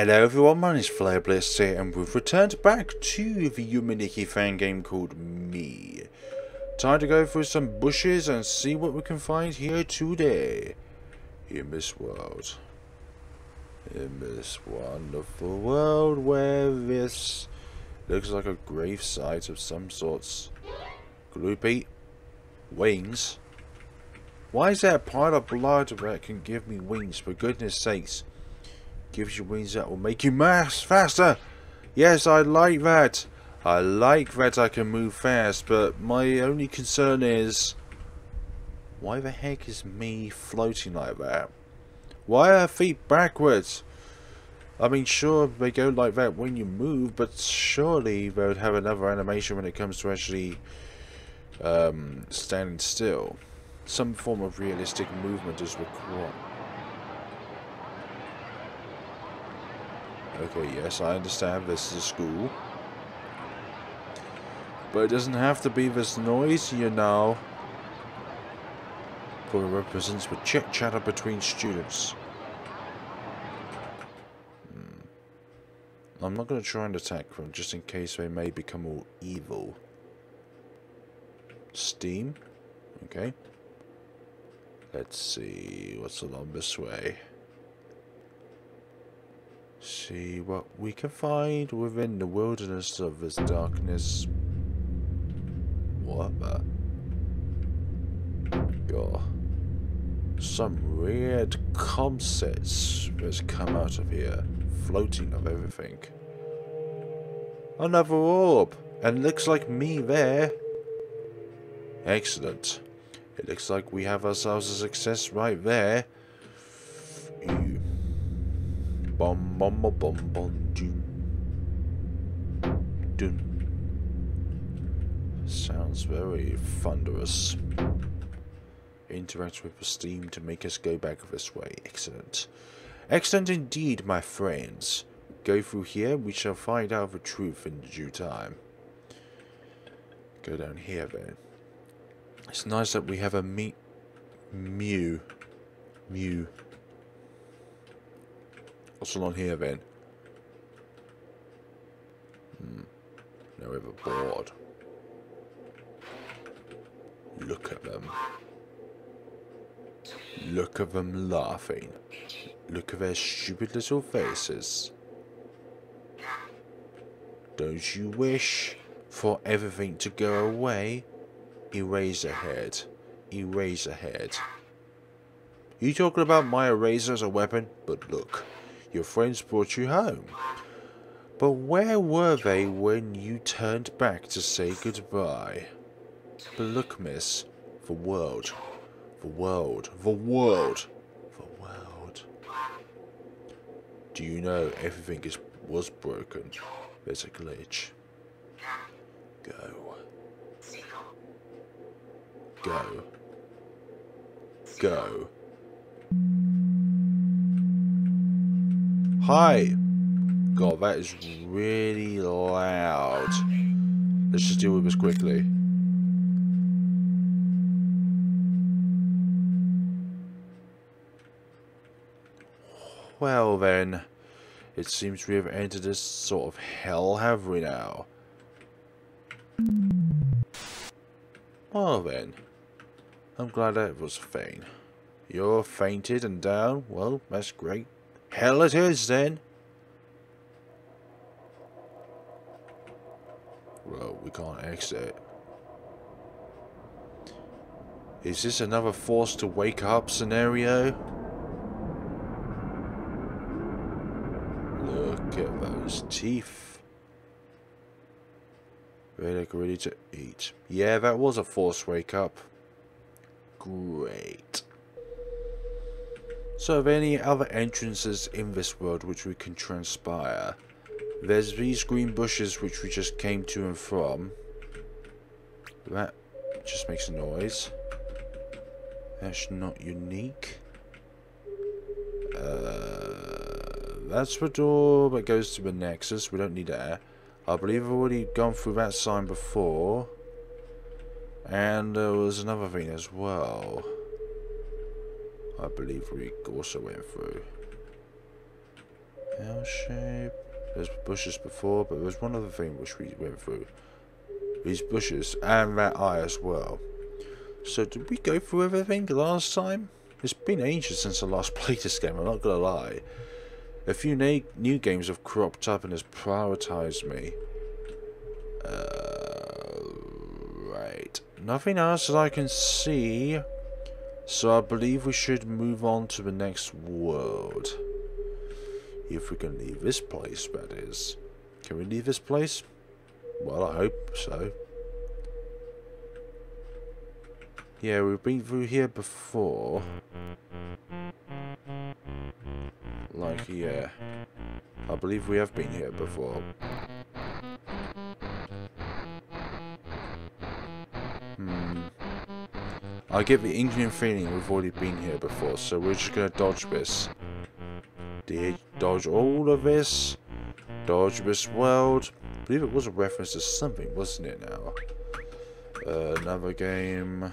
Hello everyone, my name is FlareBlitzed here, and we've returned back to the Yume Nikki fan game called Me. Time to go through some bushes and see what we can find here today. In this world. In this wonderful world where this looks like a grave site of some sorts. Gloopy. Wings. Why is there a pile of blood that can give me wings, for goodness sakes? Gives you wings that will make you mass faster. Yes, I like that. I like that I can move fast, but my only concern is, why the heck is me floating like that? Why are her feet backwards? I mean, sure, they go like that when you move, but surely they would have another animation when it comes to actually standing still. Some form of realistic movement is required. Okay, yes, I understand this is a school. But it doesn't have to be this noise, you know. For it represents the chit-chatter between students. I'm not going to try and attack them, just in case they may become all evil. Steam? Okay. Let's see what's along this way. See what we can find within the wilderness of this darkness. What the? God. Some weird concepts that's come out of here. Floating of everything. Another orb! And looks like me there. Excellent. It looks like we have ourselves a success right there. Ew. Bom bom bom bom bom doom. Doom. Sounds very thunderous. Interact with the steam to make us go back this way. Excellent. Excellent indeed, my friends. Go through here, we shall find out the truth in due time. Go down here then. It's nice that we have a Mew. What's along here then? They're overboard. Look at them. Look at them laughing. Look at their stupid little faces. Don't you wish for everything to go away? Eraser head. Eraser head. You talking about my eraser as a weapon? But look, your friends brought you home. But where were they when you turned back to say goodbye? But look, miss. The world. The world. The world. The world. Do you know everything was broken? There's a glitch. Go. Go. Go. Hi! God, that is really loud. Let's just deal with this quickly. Well then, it seems we have entered this sort of hell, have we now? Well then. I'm glad that was faint. You're fainted and down? Well, that's great. Hell it is then! Well, we can't exit. Is this another forced to wake up scenario? Look at those teeth. They look ready to eat. Yeah, that was a forced wake up. Great. So, are there any other entrances in this world which we can transpire? There's these green bushes which we just came to and from. That just makes a noise. That's not unique. That's the door that goes to the Nexus. We don't need that. I believe I've already gone through that sign before. And there was another thing as well. I believe we also went through. L shape. There's bushes before, but there's one other thing which we went through. These bushes and that eye as well. So did we go through everything last time? It's been ages since I last played this game, I'm not gonna lie. A few new games have cropped up and has prioritised me. Right. Nothing else that I can see. So I believe we should move on to the next world. If we can leave this place, that is. Can we leave this place? Well, I hope so. Yeah, we've been through here before. Like, yeah. I believe we have been here before. I get the Indian feeling we've already been here before, so we're just gonna dodge this. Dodge all of this. Dodge this world. I believe it was a reference to something, wasn't it now? Another game.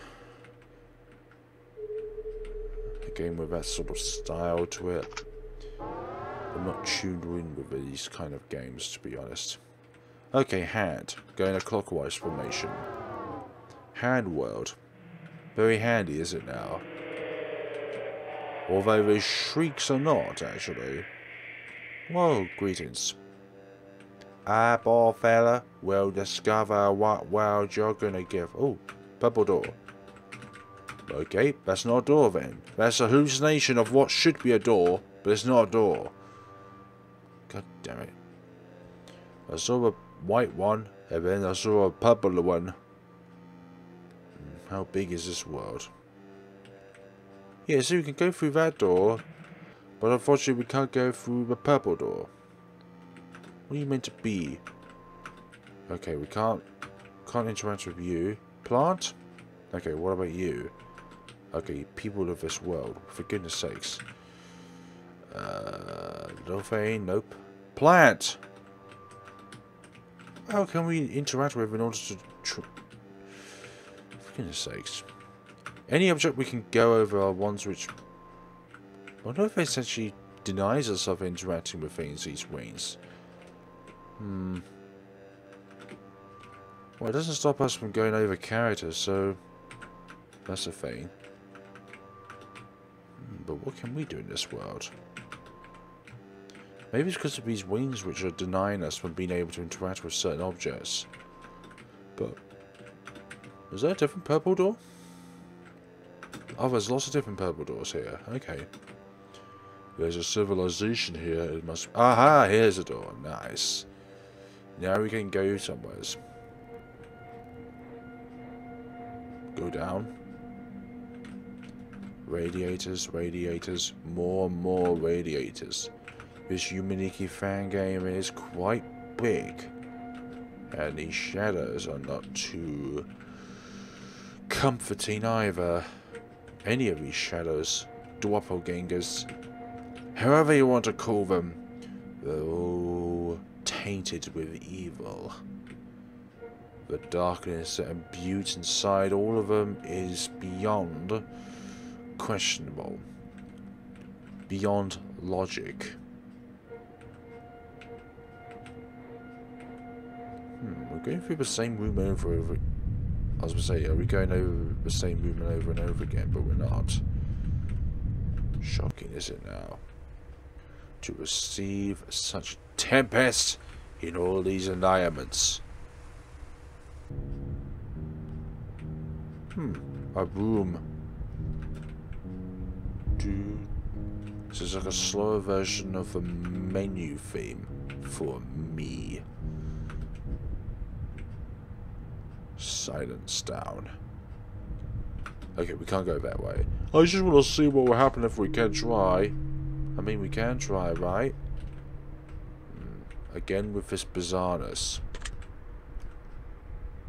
Game with that sort of style to it. I'm not tuned in with these kind of games, to be honest. Okay, hand. Go in a clockwise formation. Hand world. Very handy, is it now? Although those shrieks are not, actually. Whoa, greetings. Ah, ball fella. We'll discover what world you're gonna give. Oh, purple door. Okay, that's not a door then. That's a hallucination of what should be a door, but it's not a door. God damn it. I saw a white one, and then I saw a purple one. How big is this world? Yeah, so we can go through that door, but unfortunately we can't go through the purple door. What are you meant to be? Okay, we can't interact with you. Plant? Okay, what about you? Okay, people of this world, for goodness sakes. Nothing, nope. Plant! How can we interact with in order to... for goodness sakes. Any object we can go over are ones which... I wonder if this actually denies us of interacting with things, these wings. Well, it doesn't stop us from going over characters, so... that's a thing. But what can we do in this world? Maybe it's because of these wings which are denying us from being able to interact with certain objects. But... is there a different purple door? Oh, there's lots of different purple doors here. Okay. There's a civilization here. It must... aha! Here's a door. Nice. Now we can go somewhere. Go down. Radiators, radiators, more radiators. This Yume Nikki fan game is quite big. And these shadows are not too comforting either. Any of these shadows, doppelgangers, however you want to call them, they're all tainted with evil. The darkness that imbues inside all of them is beyond questionable. Beyond logic. We're going through the same room over and over. I was going to say, are we going over the same room over and over again? But we're not. Shocking, is it now? To receive such tempest in all these environments. A room. This is like a slower version of the menu theme for Me. Silence down. Okay, we can't go that way. I just want to see what will happen if we can try. I mean, we can try, right? Again with this bizarreness.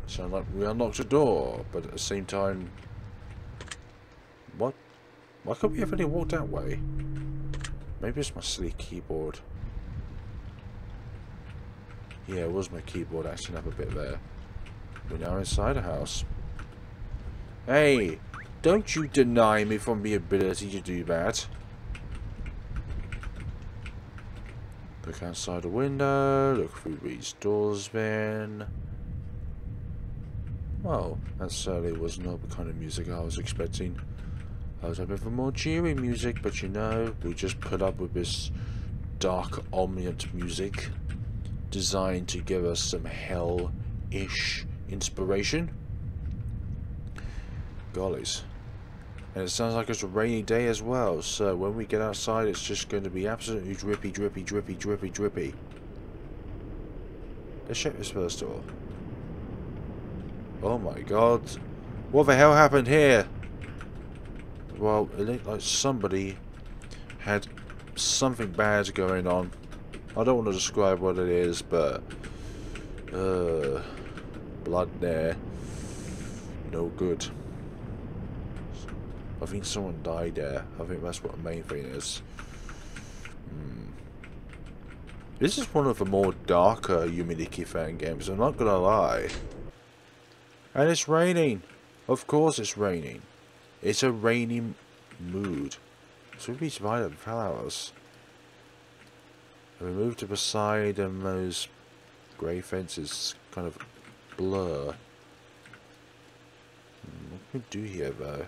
Sound like we unlocked a door, but at the same time... what? Why can't we ever walk that way? Maybe it's my silly keyboard. Yeah, it was my keyboard acting up a bit there. We're now inside a house. Hey! Don't you deny me from the ability to do that! Look outside the window, look through these doors then. Well, that certainly was not the kind of music I was expecting. I was hoping for more cheery music, but you know, we just put up with this dark, ambient music designed to give us some hell-ish inspiration. Gollies. And it sounds like it's a rainy day as well, so when we get outside it's just going to be absolutely drippy, drippy, drippy, drippy, drippy. Let's check this first door. Oh my god. What the hell happened here? Well, it looked like somebody had something bad going on. I don't want to describe what it is, but... blood there. No good. I think someone died there. I think that's what the main thing is. This is one of the more darker Yume Nikki fan games, I'm not gonna lie. And it's raining! Of course it's raining. It's a rainy mood. So we beat violet flowers. And we move to the side and those grey fences kind of blur. What can we do here though?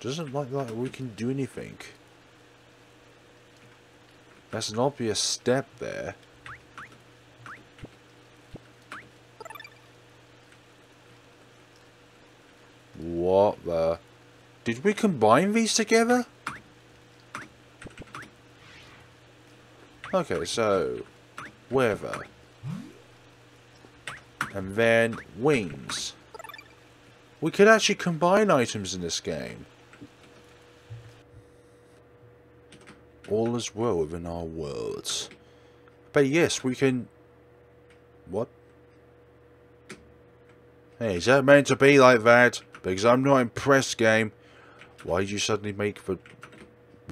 Doesn't look like we can do anything. That's an obvious step there. What the? Did we combine these together? Okay, so weather. And then wings. We could actually combine items in this game. All is well within our worlds. But yes, we can... What? Hey, is that meant to be like that? Because I'm not impressed, game. Why did you suddenly make the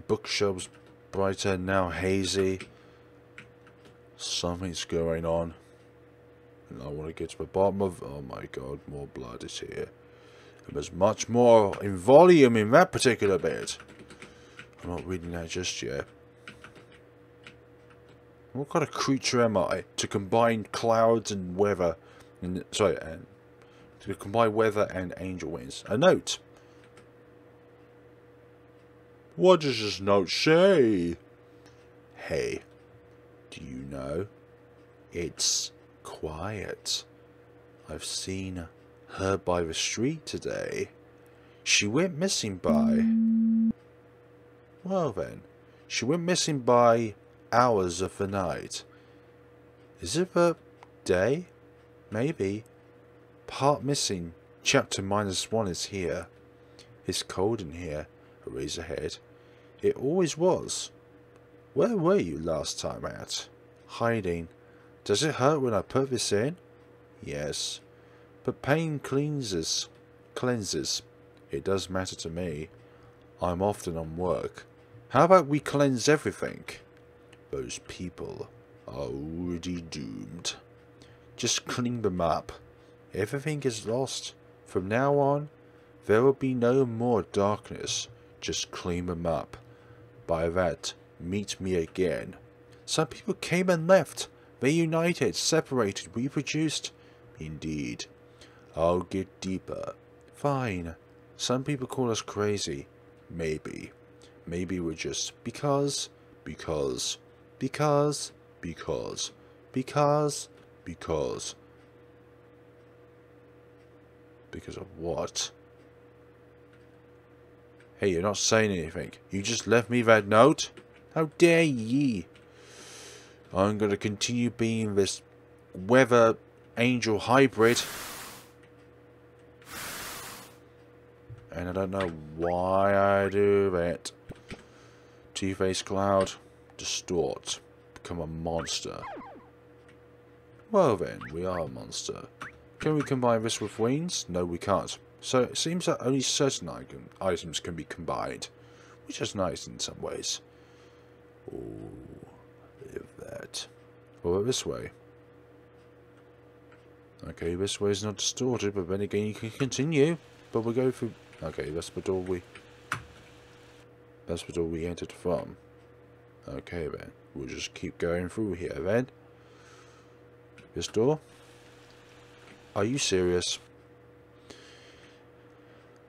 bookshelves brighter and now hazy? Something's going on. And I want to get to the bottom of... Oh my god, more blood is here. And there's much more in volume in that particular bit. I'm not reading that just yet. What kind of creature am I to combine clouds and weather? And, sorry, and to combine weather and angel wings. A note. What does this note say? Hey, do you know? It's quiet. I've seen her by the street today. She went missing by... Well then, she went missing by hours of the night. Is it the day? Maybe. Part missing. Chapter -1 is here. It's cold in here. A razor head. It always was. Where were you last time at? Hiding. Does it hurt when I put this in? Yes. But pain cleanses. Cleanses. It does matter to me. I'm often on work. How about we cleanse everything? Those people are already doomed. Just clean them up. Everything is lost. From now on, there will be no more darkness. Just clean them up. By that, meet me again. Some people came and left. They united, separated, reproduced. Indeed. I'll get deeper. Fine. Some people call us crazy. Maybe. Maybe we're just because. Because of what? Hey, you're not saying anything. You just left me that note? How dare ye? I'm gonna continue being this weather angel hybrid. And I don't know why I do that. Two-Face Cloud. Distort. Become a monster. Well then, we are a monster. Can we combine this with wings? No, we can't. So it seems that only certain items can be combined. Which is nice in some ways. Ooh, leave that. Or this way. Okay, this way is not distorted, but then again you can continue. But we'll go through... Okay, that's the door we entered from. Okay then, we'll just keep going through here then. This door? Are you serious?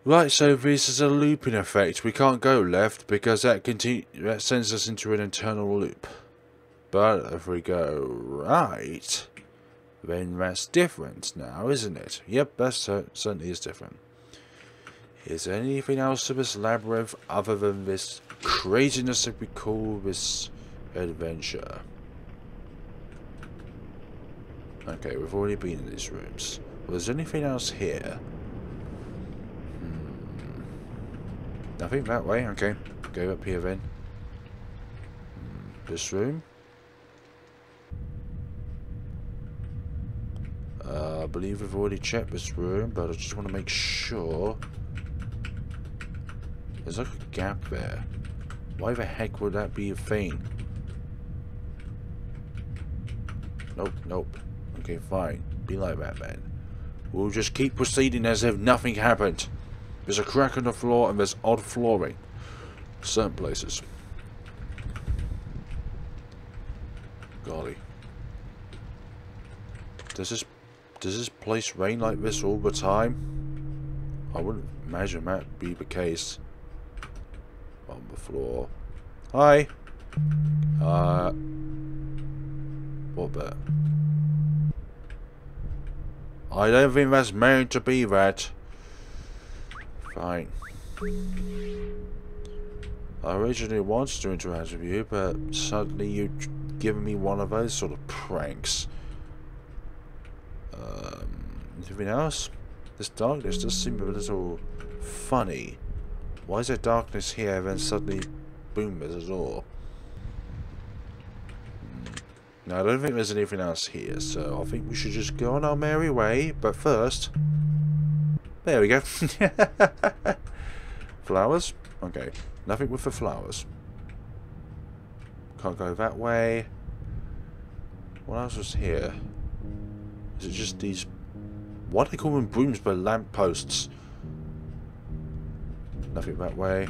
Right, so this is a looping effect. We can't go left because that sends us into an internal loop. But if we go right, then that's different now, isn't it? Yep, that certainly is different. Is there anything else to this labyrinth other than this craziness that we call this adventure? Okay, we've already been in these rooms. Well, is there anything else here? Nothing that way, okay. Go up here then. This room? I believe we've already checked this room, but I just want to make sure. There's like a gap there. Why the heck would that be a thing? Nope, nope. Okay, fine. Be like that then. We'll just keep proceeding as if nothing happened. There's a crack in the floor and there's odd flooring. Certain places. Golly. Does this place rain like this all the time? I wouldn't imagine that be the case. On the floor. Hi. What the? I don't think that's meant to be that. Fine. I originally wanted to interact with you, but suddenly you've given me one of those sort of pranks. Anything else? This darkness does seem a little funny. Why is there darkness here and then suddenly boom, there's a door? Now I don't think there's anything else here, so I think we should just go on our merry way, but first... There we go. Flowers? Okay. Nothing with the flowers. Can't go that way. What else was here? Is it just these... Why do they call them brooms but lampposts? Nothing that way.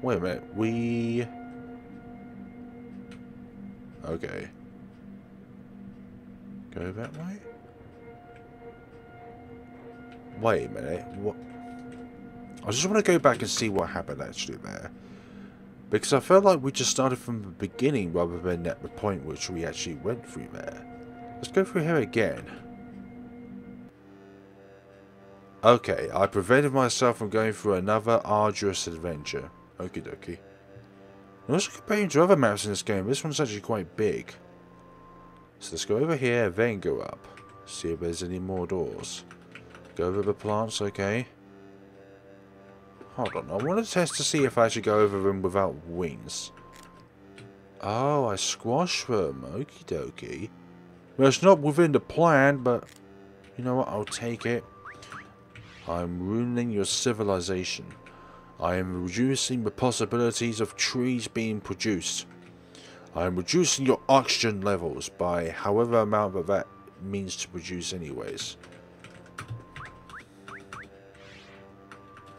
Wait a minute. We... Okay. Go that way? Wait a minute, what? I just want to go back and see what happened actually there. Because I felt like we just started from the beginning rather than at the point which we actually went through there. Let's go through here again. Okay, I prevented myself from going through another arduous adventure. Okie dokie. I'm also comparing to other maps in this game, this one's actually quite big. So let's go over here, then go up. See if there's any more doors. Go over the plants, okay. Hold on, I want to test to see if I should go over them without wings. Oh, I squash them, okie dokie. Well, it's not within the plan, but... You know what, I'll take it. I'm ruining your civilization. I am reducing the possibilities of trees being produced. I am reducing your oxygen levels by however amount that means to produce anyways.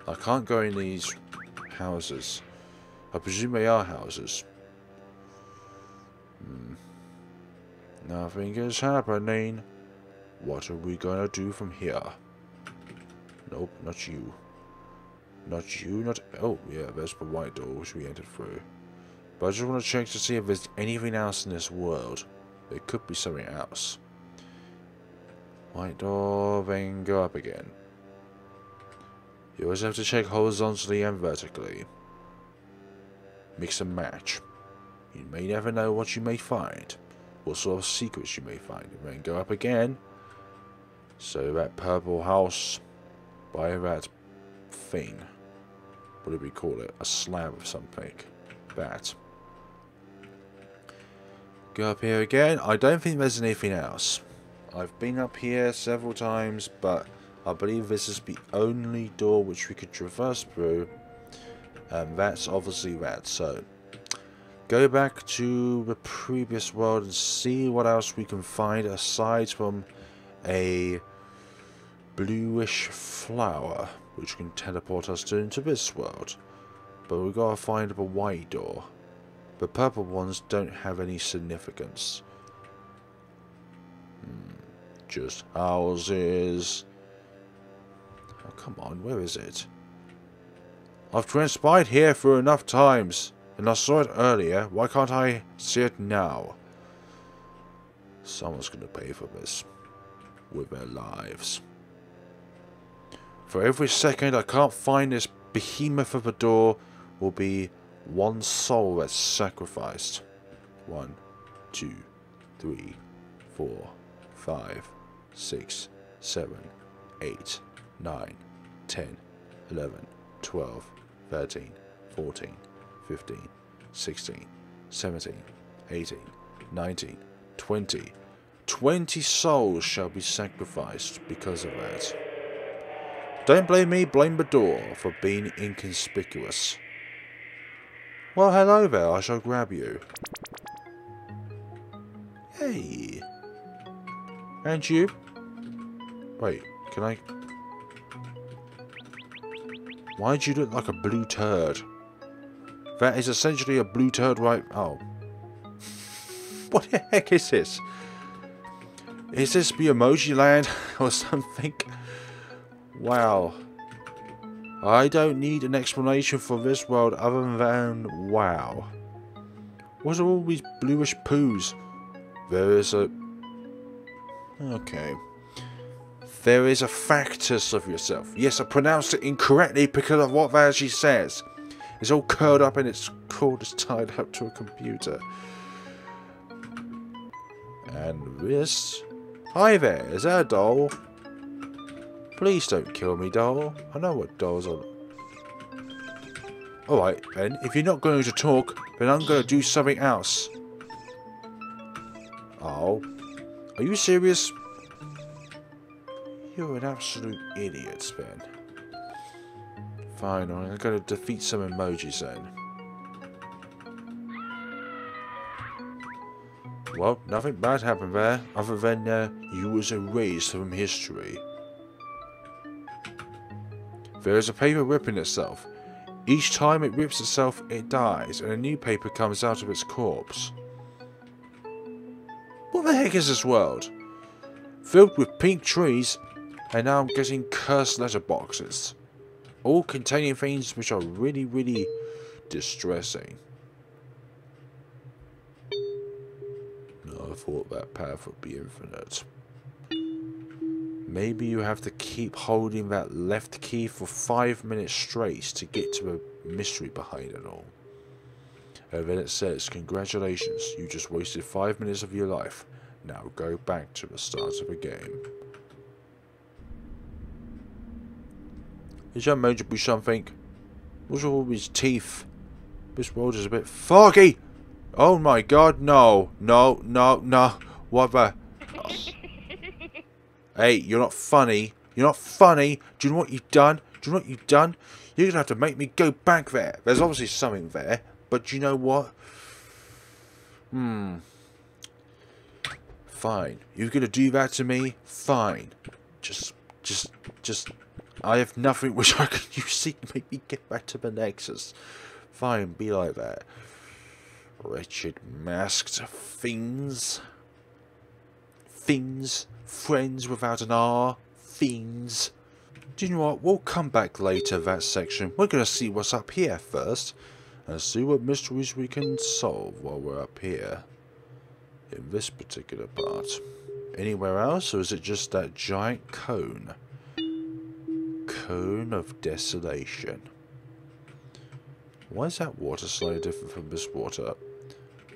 I can't go in these houses. I presume they are houses. Nothing is happening. What are we gonna do from here? Nope, not you. Not you, not... Oh, yeah, there's the white door which we entered through. But I just want to check to see if there's anything else in this world. There could be something else. White door, then go up again. You always have to check horizontally and vertically. Mix and match. You may never know what you may find. What sort of secrets you may find. And then go up again. So that purple house by that thing. What do we call it? A slab of something. That. Go up here again. I don't think there's anything else. I've been up here several times, but I believe this is the only door which we could traverse through, and that's obviously that. So go back to the previous world and see what else we can find aside from a bluish flower which can teleport us into this world. But we gotta find the white door. The purple ones don't have any significance. Just houses. Oh, come on, where is it? I've transpired here for enough times, and I saw it earlier. Why can't I see it now? Someone's gonna pay for this with their lives. For every second I can't find this behemoth of a door will be one soul that's sacrificed. 1, 2, 3, 4, 5, 6, 7, 8, 9, 10, 11, 12, 13, 14, 15, 16, 17, 18, 19, 20. 20 souls shall be sacrificed because of that. Don't blame me, blame the door for being inconspicuous. Well, hello there, I shall grab you. Hey. And you? Wait, can I... Why do you look like a blue turd? That is essentially a blue turd right... Oh. What the heck is this? Is this the emoji land or something? Wow. I don't need an explanation for this world other than wow. What are all these bluish poos? There is a... Okay. There is a factus of yourself. Yes, I pronounced it incorrectly because of what that actually says. It's all curled up and its cord is tied up to a computer. And this... Hi there, is that a doll? Please don't kill me, doll. I know what dolls are. Alright then, if you're not going to talk, then I'm going to do something else. Oh. Are you serious? You're an absolute idiot, Ben. Fine, I'm going to defeat some emojis then. Well, nothing bad happened there, other than you was erased from history. There is a paper ripping itself. Each time it rips itself, it dies, and a new paper comes out of its corpse. What the heck is this world? Filled with pink trees, and now I'm getting cursed letterboxes. All containing things which are really, really distressing. I thought that path would be infinite. Maybe you have to keep holding that left key for 5 minutes straight to get to the mystery behind it all. And then it says, congratulations, you just wasted 5 minutes of your life. Now go back to the start of the game. Is that meant to be something? What's all these teeth? This world is a bit foggy! Oh my god, no. No, no, no. What the... Oh. Hey, you're not funny. You're not funny. Do you know what you've done? Do you know what you've done? You're going to have to make me go back there. There's obviously something there. But you know what? Fine. You're going to do that to me? Fine. Just... I have nothing which I can use to make me get back to the Nexus. Fine, be like that. Wretched masked fiends. Fiends. Friends without an R. Fiends. Do you know what? We'll come back later, that section. We're going to see what's up here first. And see what mysteries we can solve while we're up here. In this particular part. Anywhere else? Or is it just that giant cone? Cone of desolation. Why is that water slightly different from this water?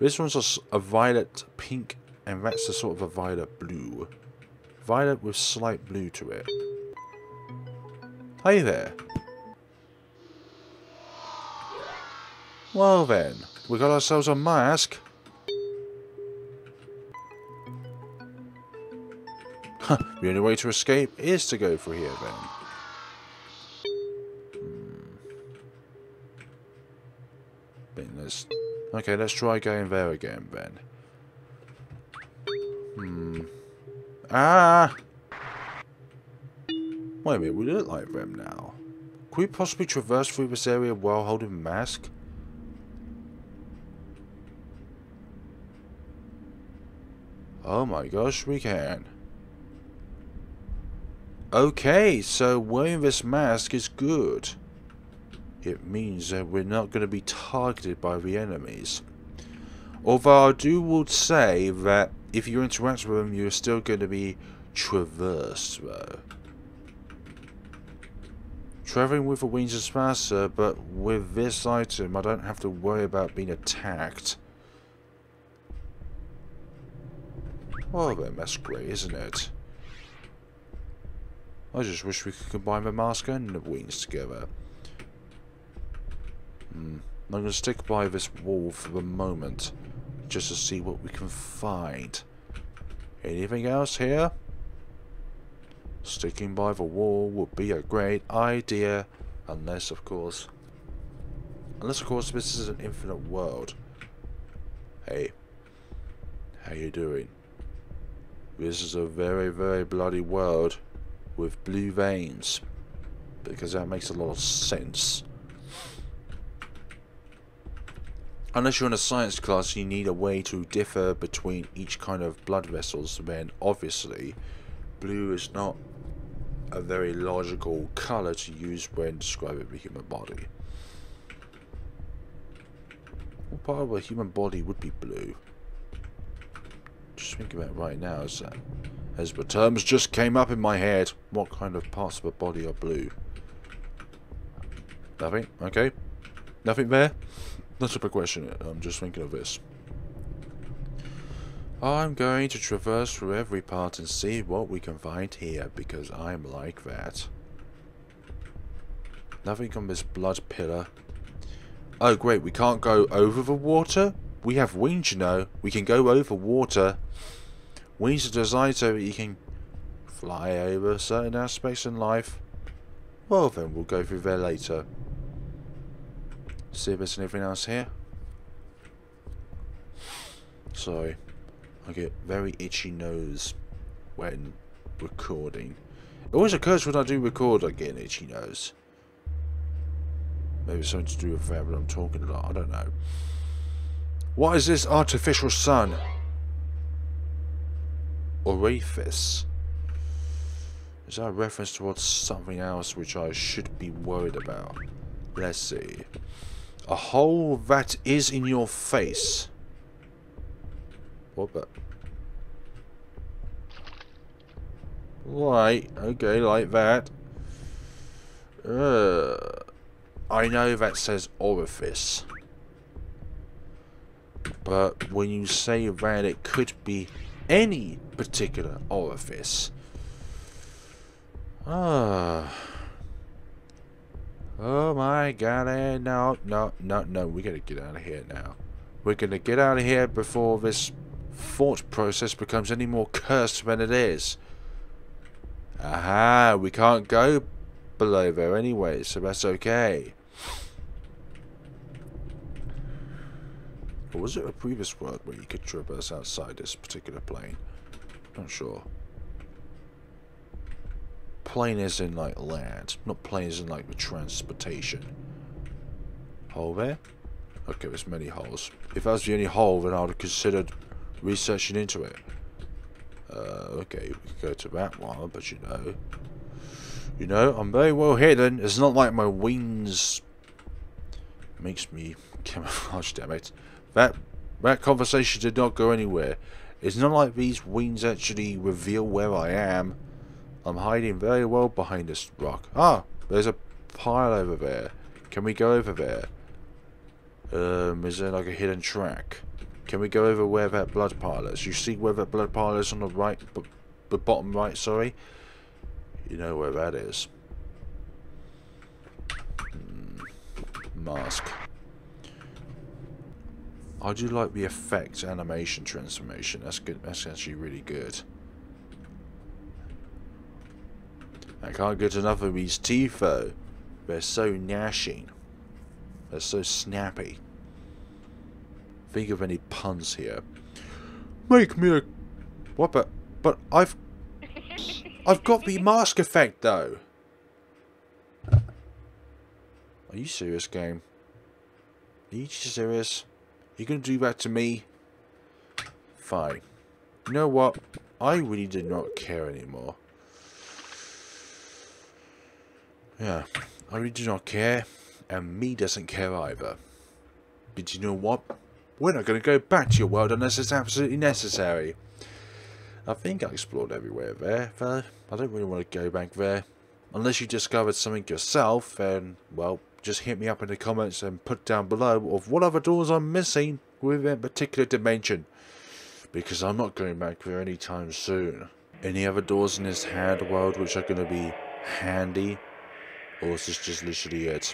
This one's a violet pink, and that's a sort of a violet blue. Violet with slight blue to it. Hey there. Well then, we got ourselves a mask. The only way to escape is to go through here then. Okay, let's try going there again then. Ah! Wait a minute, we look like them now. Could we possibly traverse through this area while holding the mask? Oh my gosh, we can. Okay, so wearing this mask is good. It means that we're not going to be targeted by the enemies. Although I do would say that if you interact with them, you're still going to be traversed, though. Traveling with the wings is faster, but with this item, I don't have to worry about being attacked. Well then, that's great, isn't it? I just wish we could combine the mask and the wings together. I'm going to stick by this wall for the moment, just to see what we can find. Anything else here? Sticking by the wall would be a great idea, unless of course this is an infinite world. Hey, how you doing? This is a very, very bloody world with blue veins, because that makes a lot of sense. Unless you're in a science class, you need a way to differ between each kind of blood vessels, then obviously blue is not a very logical colour to use when describing the human body. What part of a human body would be blue? Just thinking about it right now, as the terms just came up in my head. What kind of parts of a body are blue? Nothing? Okay. Nothing there? Not a big question, I'm just thinking of this. I'm going to traverse through every part and see what we can find here, because I'm like that. Nothing on this blood pillar. Oh great, we can't go over the water? We have wings, you know. We can go over water. Wings are designed so that you can fly over certain aspects in life. Well then, we'll go through there later. See if there's anything else here. Sorry, I get very itchy nose when recording. It always occurs when I do record I get an itchy nose. Maybe it's something to do with that, but I'm talking a lot, I don't know. What is this artificial sun? Orifice. Is that a reference towards something else which I should be worried about? Let's see. A hole that is in your face. What the? Right, okay, like that. I know that says orifice. But when you say that, it could be any particular orifice. Oh my god, no, we gotta get out of here now. We're gonna get out of here before this thought process becomes any more cursed than it is. Aha, we can't go below there anyway, so that's okay. Or was it a previous world where you could traverse outside this particular plane? Not sure. Plane as in like land, not plane as in like the transportation. Hole there? Okay, there's many holes. If that was the only hole, then I would have considered researching into it. Okay, we could go to that one, but you know, I'm very well hidden. It's not like my wings makes me camouflage, damn it. That conversation did not go anywhere. It's not like these wings actually reveal where I am. I'm hiding very well behind this rock. Ah! There's a pile over there. Can we go over there? Is there like a hidden track? Can we go over where that blood pile is? You see where that blood pile is on the right... the bottom right, sorry? You know where that is. Mask. I do like the effect animation transformation. That's good. That's actually really good. I can't get enough of these teeth though. They're so gnashing. They're so snappy. Think of any puns here. Make me a... What the... But I've got the mask effect though. Are you serious, game? Are you serious? You're going to do that to me? Fine. You know what? I really did not care anymore. Yeah, I really do not care. And me doesn't care either. But you know what? We're not going to go back to your world unless it's absolutely necessary. I think I explored everywhere there, though. I don't really want to go back there. Unless you discovered something yourself, then, well, just hit me up in the comments and put down below of what other doors I'm missing within that particular dimension. Because I'm not going back there anytime soon. Any other doors in this hand world which are going to be handy? Or is this just literally it?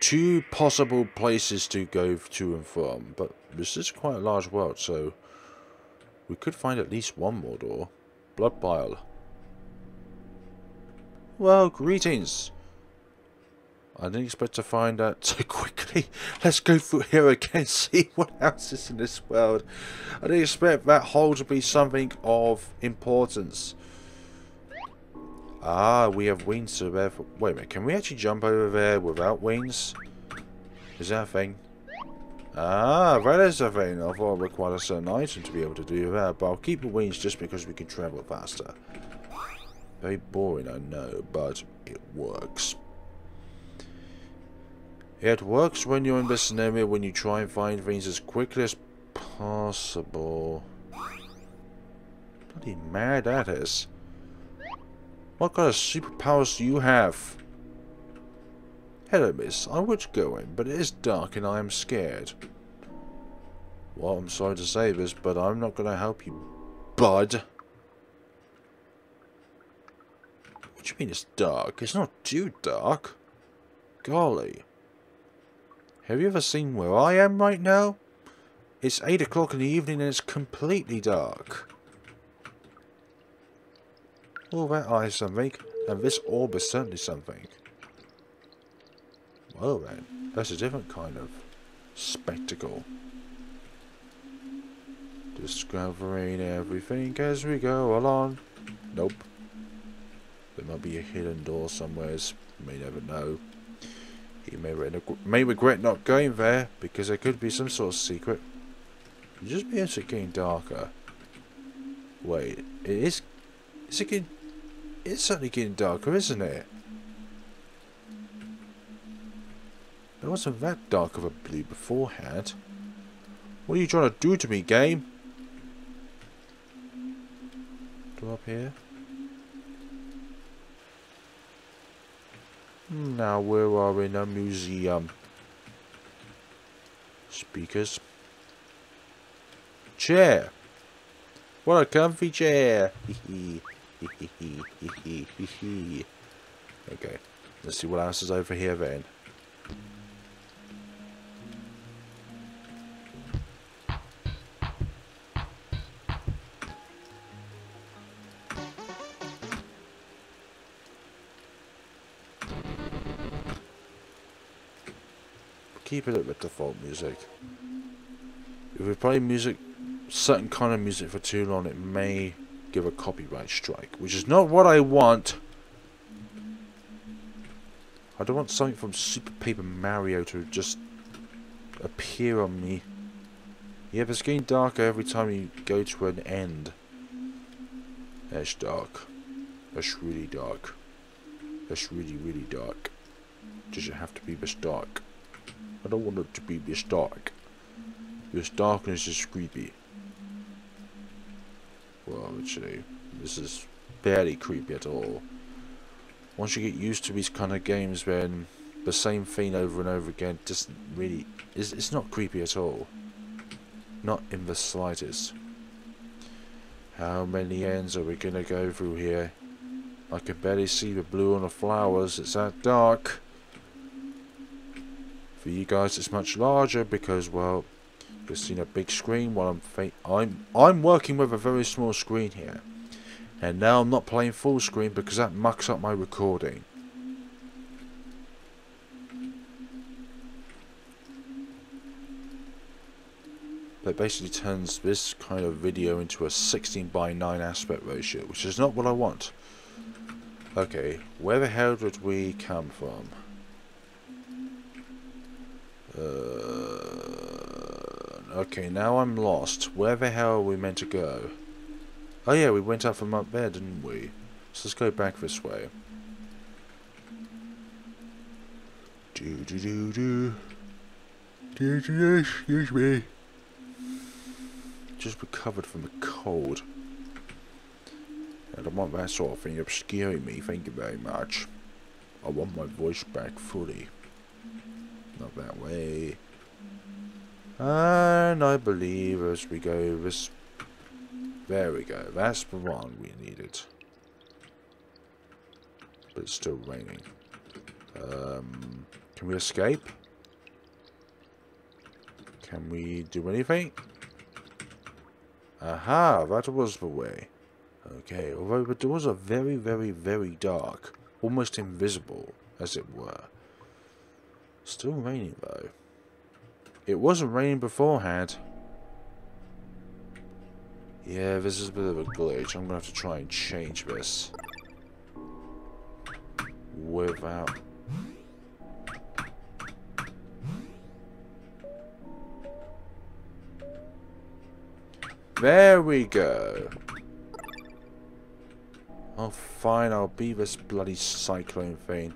Two possible places to go to and from, but this is quite a large world, so we could find at least one more door. Blood pile. Well, greetings. I didn't expect to find out so quickly. Let's go through here again, see what else is in this world. I didn't expect that hole to be something of importance. Ah, we have wings, so therefore... Wait a minute, can we actually jump over there without wings? Is that a thing? Ah, that is a thing. I thought it required a certain item to be able to do that, but I'll keep the wings just because we can travel faster. Very boring, I know, but it works. It works when you're in this scenario, when you try and find things as quickly as possible. Bloody mad that is. What kind of superpowers do you have? Hello, miss. I would go in, but it is dark and I am scared. Well, I'm sorry to say this, but I'm not going to help you, bud. What do you mean it's dark? It's not too dark. Golly. Have you ever seen where I am right now? It's 8 o'clock in the evening and it's completely dark. Oh, that eye is something, and this orb is certainly something. Well then, that's a different kind of spectacle. Discovering everything as we go along. Nope. There might be a hidden door somewhere, you may never know. You may regret not going there, because there could be some sort of secret. It'll just be actually getting darker. Wait, it is... Is it getting... It's certainly getting darker, isn't it? It wasn't that dark of a blue beforehand. What are you trying to do to me, game? Go up here. Now, where are we in a museum? Speakers. Chair. What a comfy chair. Okay. Let's see what else is over here then. Keep it at the default music. If we play music, certain kind of music for too long, it may give a copyright strike, which is not what I want. I don't want something from Super Paper Mario to just appear on me. Yeah, but it's getting darker every time you go to an end. That's dark. That's really dark. That's really, really dark. Does it have to be this dark? I don't want it to be this dark. This darkness is creepy. Well, actually, this is barely creepy at all. Once you get used to these kind of games, then the same thing over and over again just really is. It's not creepy at all. Not in the slightest. How many ends are we gonna go through here? I can barely see the blue on the flowers. It's that dark. For you guys, it's much larger because, well, you've seen a big screen while I'm working with a very small screen here. And now I'm not playing full screen because that mucks up my recording. That basically turns this kind of video into a 16:9 aspect ratio, which is not what I want. Okay, where the hell did we come from? Okay, now I'm lost. Where the hell are we meant to go? Oh yeah, we went up from up there, didn't we? So let's go back this way. Excuse me. Just recovered from a cold. I don't want that sort of thing obscuring me, thank you very much. I want my voice back fully. Not that way. And I believe as we go this... There we go, that's the one we needed. But it's still raining. Can we escape? Can we do anything? Aha, that was the way. Okay, although the doors are very, very, very dark. Almost invisible, as it were. Still raining, though. It wasn't raining beforehand. Yeah, this is a bit of a glitch. I'm going to have to try and change this. Without... There we go. Oh, fine, I'll be this bloody cyclone thing.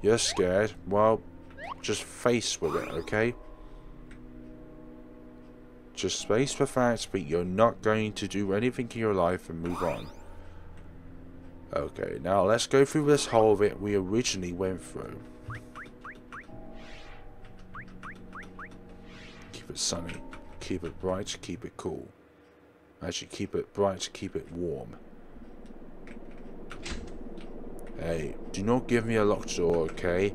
You're scared? Well, just face with it, okay? Just face the facts, but you're not going to do anything in your life and move on. Okay, now let's go through this hole that we originally went through. Keep it sunny. Keep it bright, keep it cool. Actually, keep it bright, keep it warm. Hey, do not give me a locked door, okay?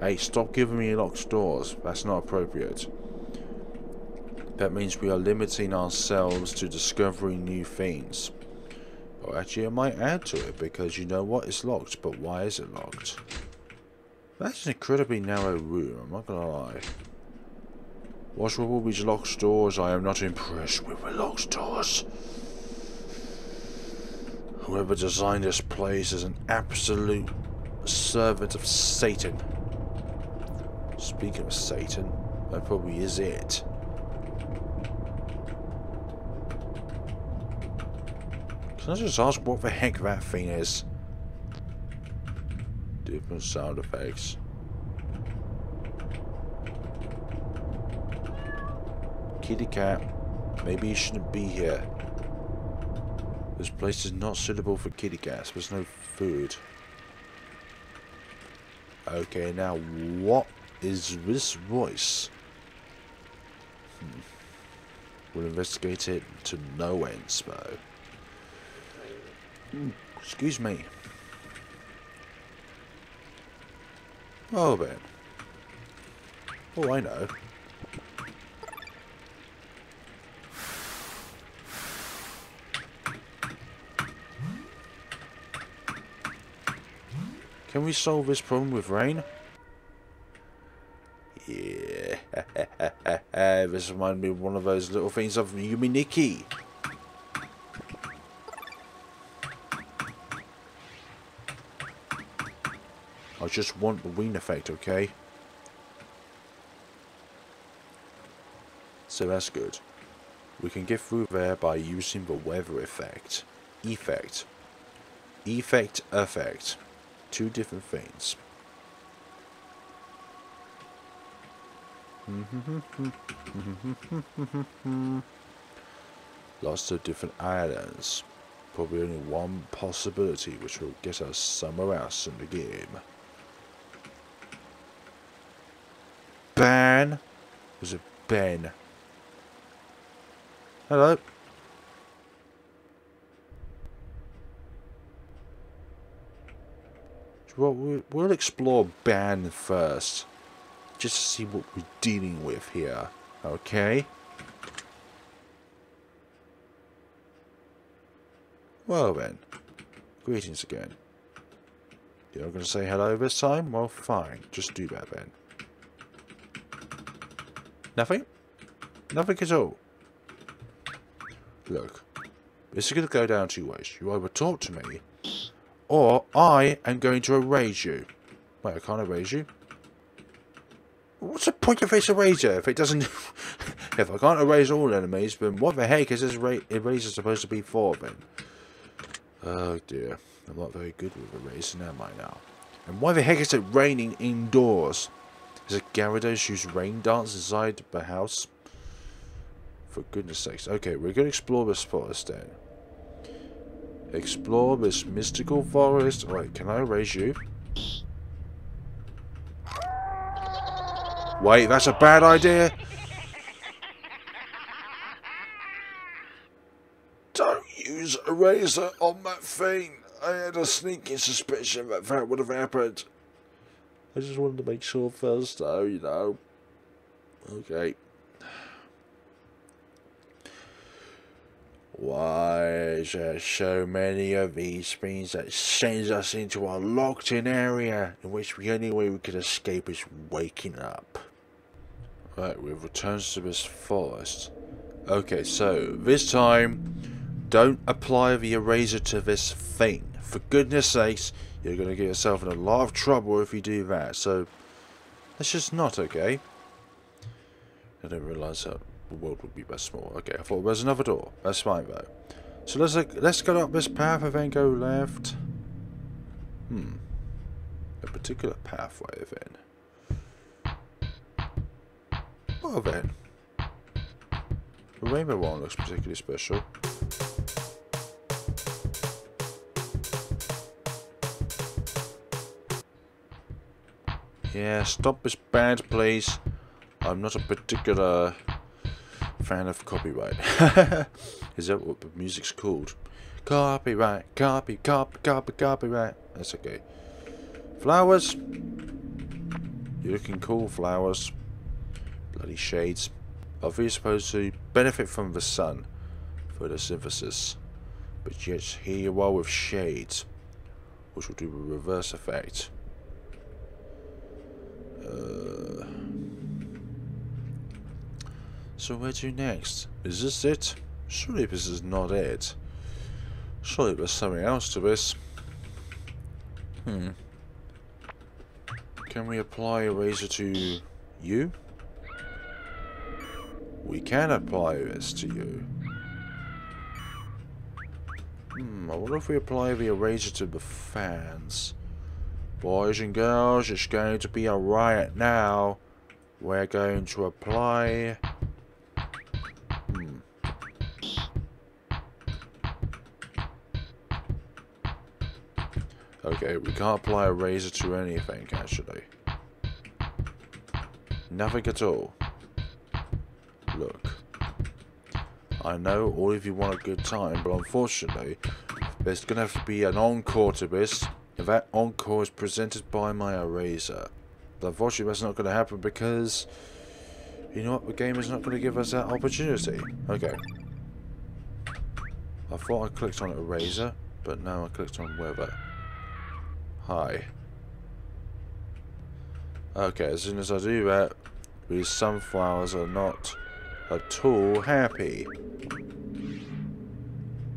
Hey, stop giving me locked doors. That's not appropriate. That means we are limiting ourselves to discovering new things. Or actually, I might add to it, because you know what? It's locked, but why is it locked? That's an incredibly narrow room, I'm not gonna lie. What's with all these locked doors? I am not impressed with the locked doors. Whoever designed this place is an absolute servant of Satan. Speaking of Satan, that probably is it. Can I just ask what the heck that thing is? Different sound effects. Kitty cat, maybe you shouldn't be here. This place is not suitable for kitty cats. There's no food. Okay, now what is this voice? We'll investigate it to no ends, though. Excuse me. Oh, then. Oh, I know. Can we solve this problem with rain? Yeah. This reminds me of one of those little things of Yume Nikki. I just want the ween effect, okay? So that's good. We can get through there by using the weather effect. Effect. Two different things. Lots of different islands. Probably only one possibility, which will get us somewhere else in the game. Ben? Was it Ben? Hello? Well, we'll explore Ban first, just to see what we're dealing with here, okay? Well then, greetings again. You're not going to say hello this time? Well, fine, just do that then. Nothing? Nothing at all. Look, this is going to go down two ways. You either talk to me, or I am going to erase you. Wait, I can't erase you. point your face eraser. If it doesn't, if I can't erase all enemies, then what the heck is this eraser supposed to be for then? Oh dear, I'm not very good with erasing, am I now? And why the heck is it raining indoors? Is it Gyarados use rain dance inside the house? For goodness sakes. Okay, we're going to explore this forest then. Explore this mystical forest. Alright, can I erase you? Wait, that's a bad idea. Don't use eraser on that thing. I had a sneaking suspicion that that would have happened. I just wanted to make sure first though, you know. Okay. Why is there so many of these things that sends us into a locked-in area in which the only way we can escape is waking up? Right, we've returned to this forest. Okay, so this time, don't apply the eraser to this thing. For goodness sakes, you're going to get yourself in a lot of trouble if you do that. So, that's just not okay. I didn't realise that the world would be best small. Okay, I thought there's another door. That's fine though. So let's go up this path and then go left. Hmm. A particular pathway then. Well then. The rainbow one looks particularly special. Yeah, stop this band please. I'm not a particular fan of copyright. Is that what the music's called? Copyright, copyright. That's okay. Flowers. You're looking cool, flowers. Bloody shades. Are we supposed to benefit from the sun? Photosynthesis. But yet here you are with shades, which will do a reverse effect. So where to next? Is this it? Surely this is not it. Surely there's something else to this. Hmm. Can we apply eraser to you? We can apply this to you. Hmm, I wonder if we apply the eraser to the fans. Boys and girls, it's going to be a riot now. We're going to apply... Okay, we can't apply a razor to anything, actually. Nothing at all. Look. I know all of you want a good time, but unfortunately, there's going to have to be an encore to this. And that encore is presented by my eraser. But unfortunately, that's not going to happen because... You know what? The game is not going to give us that opportunity. Okay. I thought I clicked on eraser, but now I clicked on weather. Hi. Okay, as soon as I do that, these sunflowers are not at all happy.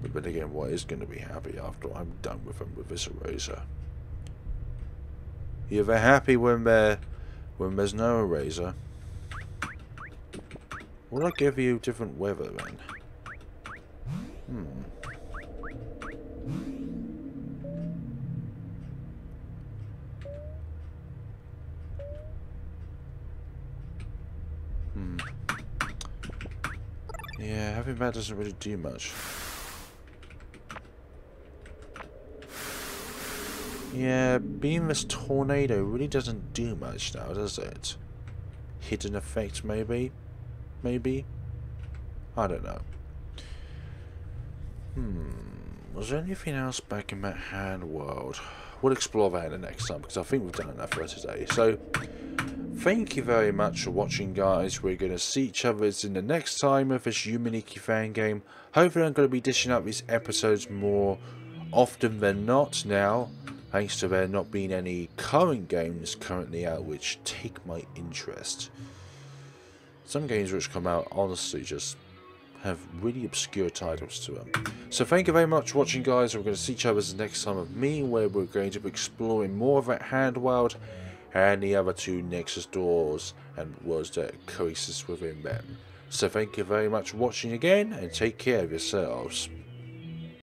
But then again, what is going to be happy after I'm done with them with this eraser? Yeah, they're happy when there's no eraser. Will I give you different weather then? Hmm. Yeah, having that doesn't really do much. Yeah, being this tornado really doesn't do much now, does it? Hidden effect, maybe? Maybe? I don't know. Hmm. Was there anything else back in that hand world? We'll explore that in the next time, because I think we've done enough for today. So, thank you very much for watching, guys. We're going to see each other in the next time of this Yume Nikki fan game. Hopefully I'm going to be dishing up these episodes more often than not now, thanks to there not being any current games currently out which take my interest. Some games which come out honestly just have really obscure titles to them. So thank you very much for watching, guys. We're going to see each other the next time of Me, where we're going to be exploring more of that hand world. and the other two Nexus doors and words that coexist within them. So thank you very much for watching again, and take care of yourselves.